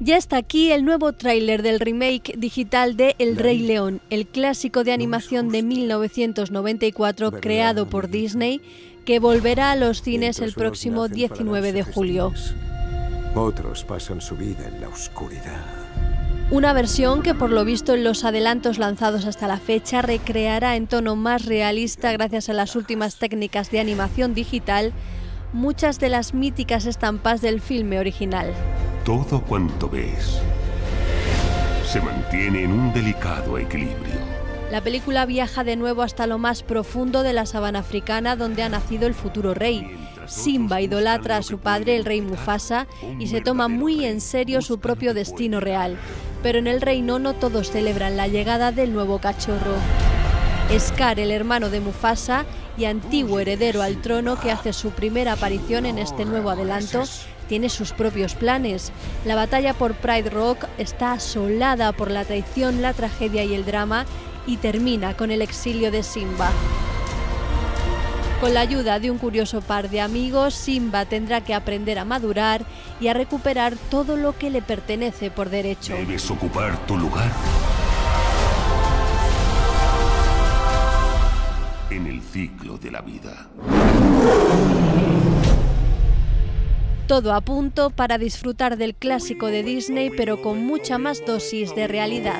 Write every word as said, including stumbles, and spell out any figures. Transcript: Ya está aquí el nuevo tráiler del remake digital de El Rey León, el clásico de animación de mil novecientos noventa y cuatro creado por Disney, que volverá a los cines el próximo diecinueve de julio. Otros pasan su vida en la oscuridad. Una versión que, por lo visto en los adelantos lanzados hasta la fecha, recreará en tono más realista, gracias a las últimas técnicas de animación digital, muchas de las míticas estampas del filme original. Todo cuanto ves se mantiene en un delicado equilibrio. La película viaja de nuevo hasta lo más profundo de la sabana africana, donde ha nacido el futuro rey. Simba idolatra a su padre, el rey Mufasa, y se toma muy en serio su propio destino real. Pero en el reino no todos celebran la llegada del nuevo cachorro. Scar, el hermano de Mufasa y antiguo heredero al trono, que hace su primera aparición en este nuevo adelanto, tiene sus propios planes. La batalla por Pride Rock está asolada por la traición, la tragedia y el drama, y termina con el exilio de Simba. Con la ayuda de un curioso par de amigos, Simba tendrá que aprender a madurar y a recuperar todo lo que le pertenece por derecho. Debes ocupar tu lugar en el ciclo de la vida. Todo a punto para disfrutar del clásico de Disney, pero con mucha más dosis de realidad.